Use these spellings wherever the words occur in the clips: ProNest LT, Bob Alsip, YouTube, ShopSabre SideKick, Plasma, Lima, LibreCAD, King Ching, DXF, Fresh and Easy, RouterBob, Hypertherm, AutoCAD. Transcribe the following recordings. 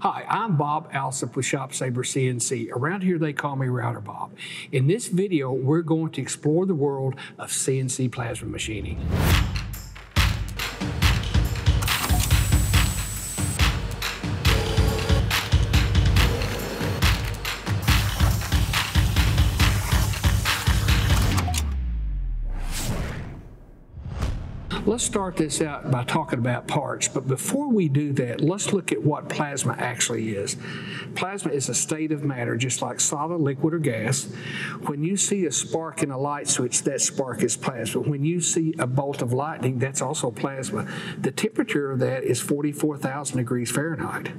Hi, I'm Bob Alsip with ShopSabre CNC. Around here they call me Router Bob. In this video, we're going to explore the world of CNC plasma machining. Let's start this out by talking about parts, but before we do that, let's look at what plasma actually is. Plasma is a state of matter, just like solid, liquid, or gas. When you see a spark in a light switch, that spark is plasma. When you see a bolt of lightning, that's also plasma. The temperature of that is 44,000 degrees Fahrenheit.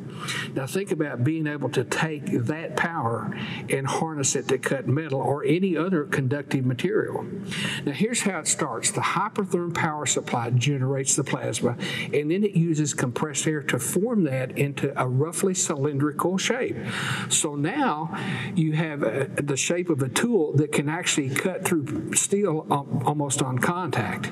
Now think about being able to take that power and harness it to cut metal or any other conductive material. Now here's how it starts. The Hypertherm power supply generates the plasma, and then it uses compressed air to form that into a roughly cylindrical shape. So now you have the shape of a tool that can actually cut through steel almost on contact.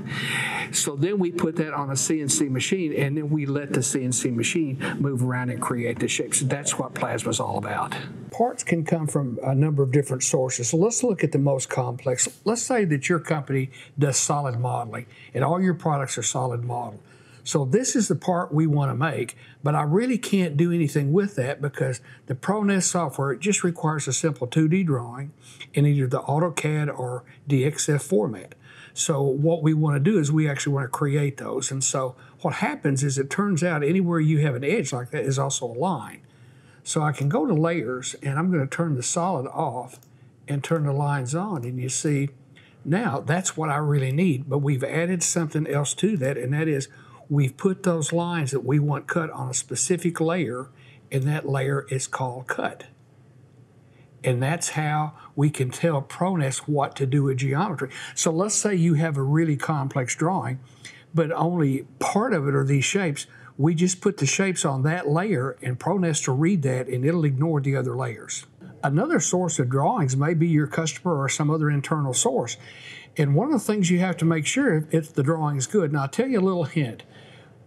So then we put that on a CNC machine, and then we let the CNC machine move around and create the shapes. That's what plasma is all about. Parts can come from a number of different sources. So let's look at the most complex. Let's say that your company does solid modeling, and all your products are solid model. So this is the part we want to make, but I really can't do anything with that because the ProNest software, it just requires a simple 2D drawing in either the AutoCAD or DXF format. So what we want to do is we actually want to create those. And so what happens is it turns out anywhere you have an edge like that is also a line. So I can go to layers, and I'm going to turn the solid off and turn the lines on, and you see now that's what I really need, but we've added something else to that, and that is we've put those lines that we want cut on a specific layer, and that layer is called cut. And that's how we can tell ProNest what to do with geometry. So let's say you have a really complex drawing, but only part of it are these shapes. We just put the shapes on that layer, and ProNest will read that, and it'll ignore the other layers. Another source of drawings may be your customer or some other internal source. And one of the things you have to make sure if the drawing is good, and I'll tell you a little hint.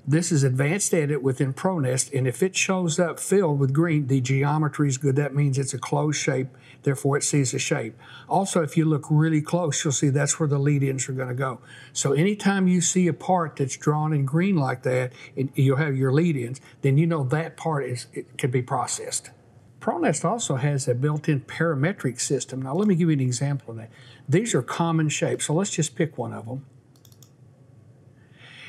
This is advanced edit within ProNest, and if it shows up filled with green, the geometry is good. That means it's a closed shape, therefore it sees a shape. Also, if you look really close, you'll see that's where the lead-ins are going to go. So anytime you see a part that's drawn in green like that, and you'll have your lead-ins, then you know that part can be processed. ProNest also has a built-in parametric system. Now, let me give you an example of that. These are common shapes, so let's just pick one of them.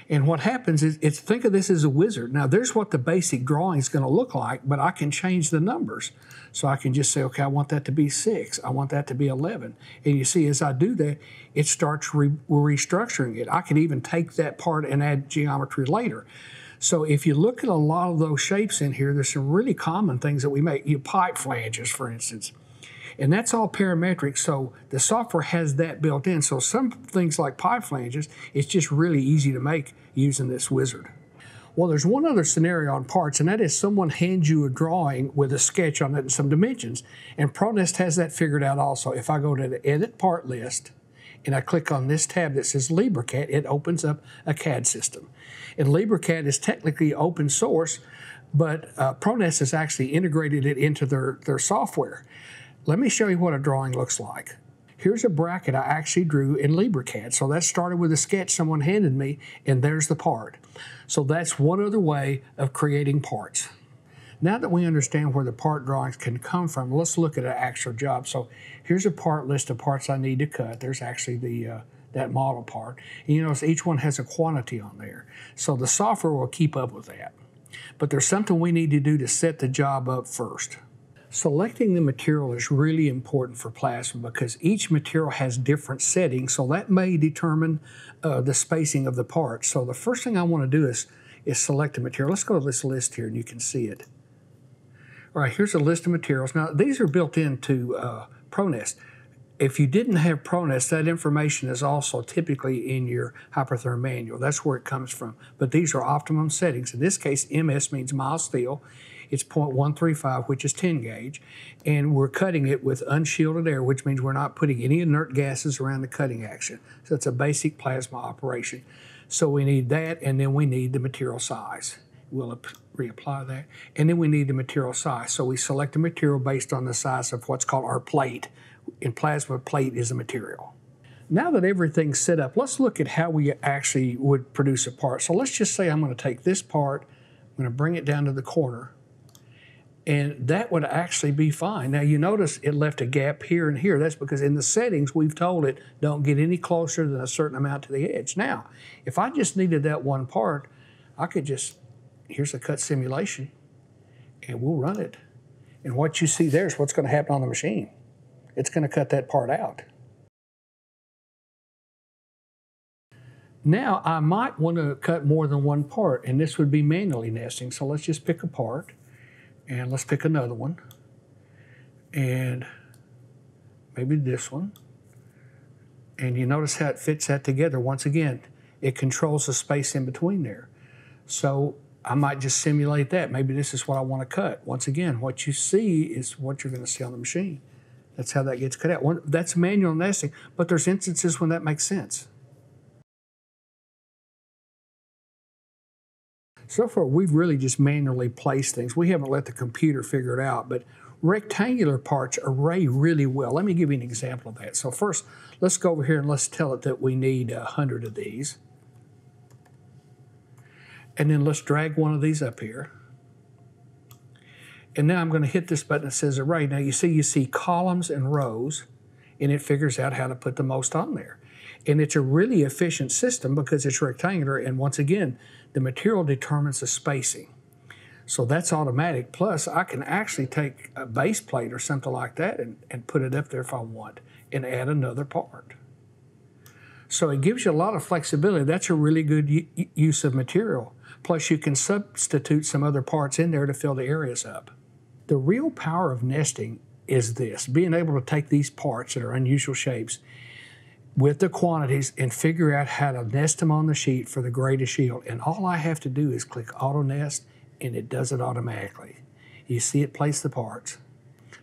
And what happens is, think of this as a wizard. Now, there's what the basic drawing is going to look like, but I can change the numbers. So I can just say, okay, I want that to be 6. I want that to be 11. And you see, as I do that, it starts restructuring it. I can even take that part and add geometry later. So if you look at a lot of those shapes in here, there's some really common things that we make. You pipe flanges, for instance. And that's all parametric, so the software has that built in. So some things like pipe flanges, it's just really easy to make using this wizard. Well, there's one other scenario on parts, and that is someone hands you a drawing with a sketch on it and some dimensions. And ProNest has that figured out also. If I go to the Edit Part List, and I click on this tab that says LibreCAD, it opens up a CAD system. And LibreCAD is technically open source, but ProNest has actually integrated it into their software. Let me show you what a drawing looks like. Here's a bracket I actually drew in LibreCAD. So that started with a sketch someone handed me, and there's the part. So that's one other way of creating parts. Now that we understand where the part drawings can come from, let's look at an actual job. So here's a part list of parts I need to cut. There's actually the that model part. And you notice each one has a quantity on there. So the software will keep up with that. But there's something we need to do to set the job up first. Selecting the material is really important for plasma because each material has different settings, so that may determine the spacing of the part. So the first thing I want to do is select a material. Let's go to this list here and you can see it. All right, here's a list of materials. Now, these are built into ProNest. If you didn't have ProNest, that information is also typically in your Hypertherm manual. That's where it comes from. But these are optimum settings. In this case, MS means mild steel. It's 0.135, which is 10 gauge. And we're cutting it with unshielded air, which means we're not putting any inert gases around the cutting action. So it's a basic plasma operation. So we need that, and then we need the material size. we'll reapply that. And then we need the material size. So we select a material based on the size of what's called our plate. In Plasma, plate is a material. Now that everything's set up, let's look at how we actually would produce a part. So let's just say I'm going to take this part, I'm going to bring it down to the corner, and that would actually be fine. Now you notice it left a gap here and here. That's because in the settings we've told it don't get any closer than a certain amount to the edge. Now, if I just needed that one part, I could just, here's a cut simulation, and we'll run it. And what you see there is what's going to happen on the machine. It's going to cut that part out. Now, I might want to cut more than one part, and this would be manually nesting. So let's just pick a part, and let's pick another one, and maybe this one. And you notice how it fits that together. Once again, it controls the space in between there. So I might just simulate that. Maybe this is what I want to cut. Once again, what you see is what you're going to see on the machine. That's how that gets cut out. That's manual nesting, but there's instances when that makes sense. So far, we've really just manually placed things. We haven't let the computer figure it out, but rectangular parts array really well. Let me give you an example of that. So first, let's go over here and let's tell it that we need 100 of these. And then let's drag one of these up here. And now I'm going to hit this button that says array. Now you see columns and rows, and it figures out how to put the most on there. And it's a really efficient system because it's rectangular, and once again, the material determines the spacing. So that's automatic. Plus, I can actually take a base plate or something like that and put it up there if I want and add another part. So it gives you a lot of flexibility. That's a really good use of material. Plus, you can substitute some other parts in there to fill the areas up. The real power of nesting is this, being able to take these parts that are unusual shapes with the quantities and figure out how to nest them on the sheet for the greatest yield. And all I have to do is click Auto Nest, and it does it automatically. You see it place the parts.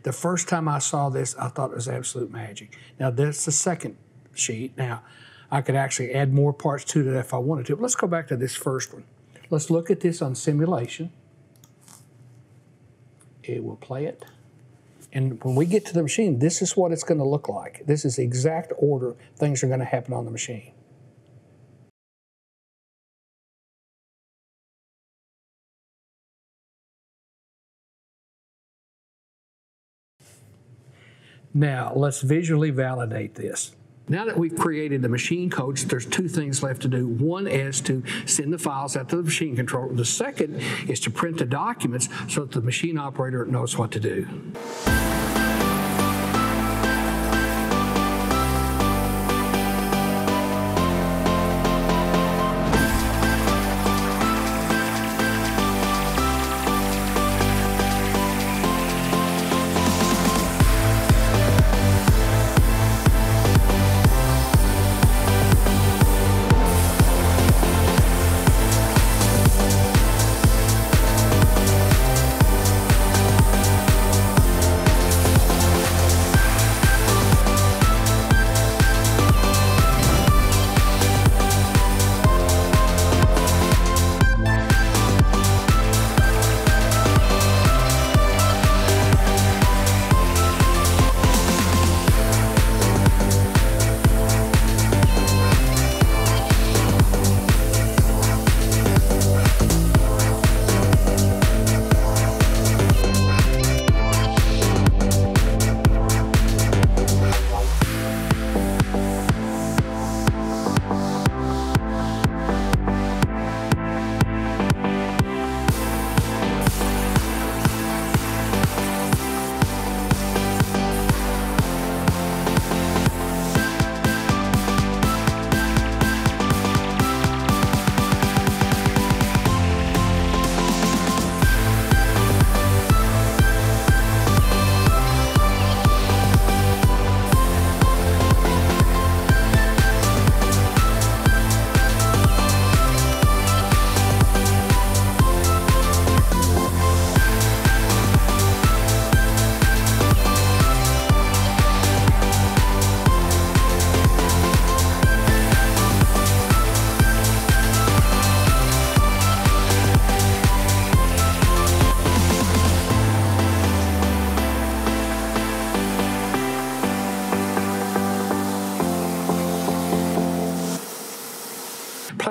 The first time I saw this, I thought it was absolute magic. Now that's the second sheet. Now I could actually add more parts to that if I wanted to. But let's go back to this first one. Let's look at this on simulation. It will play it. And when we get to the machine, this is what it's going to look like. This is the exact order things are going to happen on the machine. Now, let's visually validate this. Now that we've created the machine codes, there's two things left to do. One is to send the files out to the machine controller. The second is to print the documents so that the machine operator knows what to do.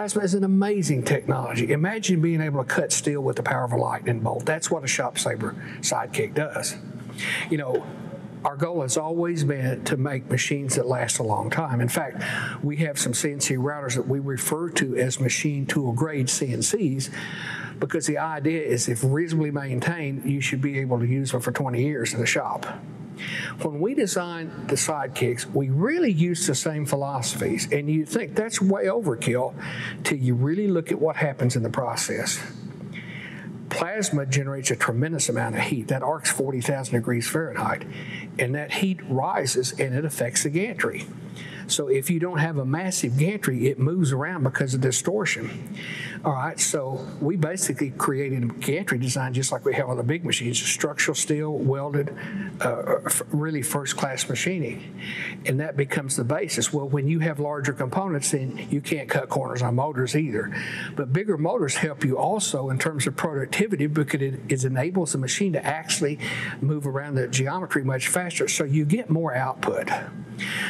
Plasma is an amazing technology. Imagine being able to cut steel with the power of a lightning bolt. That's what a ShopSabre SideKick does. You know, our goal has always been to make machines that last a long time. In fact, we have some CNC routers that we refer to as machine tool grade CNCs, because the idea is if reasonably maintained, you should be able to use them for 20 years in the shop. When we designed the sidekicks, we really used the same philosophies, and you think that's way overkill till you really look at what happens in the process. Plasma generates a tremendous amount of heat. That arcs 40,000 degrees Fahrenheit, and that heat rises and it affects the gantry. So if you don't have a massive gantry, it moves around because of distortion. All right, so we basically created a gantry design just like we have on the big machines, structural steel, welded, really first-class machining. And that becomes the basis. Well, when you have larger components, then you can't cut corners on motors either. But bigger motors help you also in terms of productivity, because it enables the machine to actually move around the geometry much faster, so you get more output.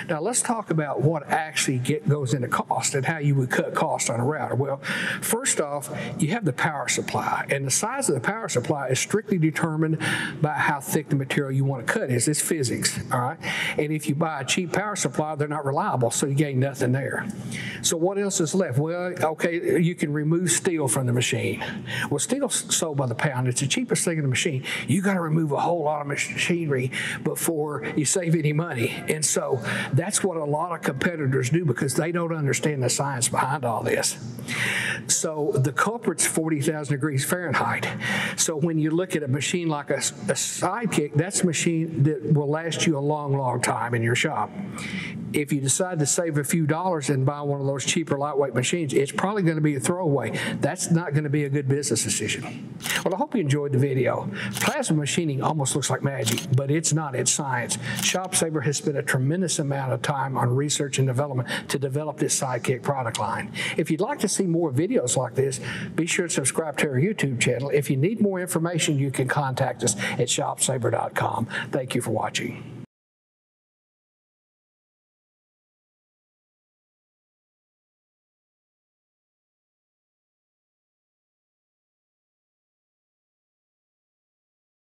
Now, let's talk about what actually goes into cost and how you would cut cost on a router. Well, first off, you have the power supply, and the size of the power supply is strictly determined by how thick the material you want to cut is. It's physics, all right? And if you buy a cheap power supply, they're not reliable, so you gain nothing there. So what else is left? Well, okay, you can remove steel from the machine. Well, steel's sold by the pound. It's the cheapest thing in the machine. You got to remove a whole lot of machinery before you save any money. And so that's what a lot of competitors do, because they don't understand the science behind all this. So the culprit's 40,000 degrees Fahrenheit. So when you look at a machine like a sidekick, that's a machine that will last you a long, long time in your shop. If you decide to save a few dollars and buy one of those cheaper lightweight machines, it's probably going to be a throwaway. That's not going to be a good business decision. Well, I hope you enjoyed the video. Plasma machining almost looks like magic, but it's not. It's science. ShopSabre has spent a tremendous amount of time on research and development to develop this sidekick product line. If you'd like to see more videos like this, be sure to subscribe to our YouTube channel. If you need more information, you can contact us at ShopSabre.com. Thank you for watching.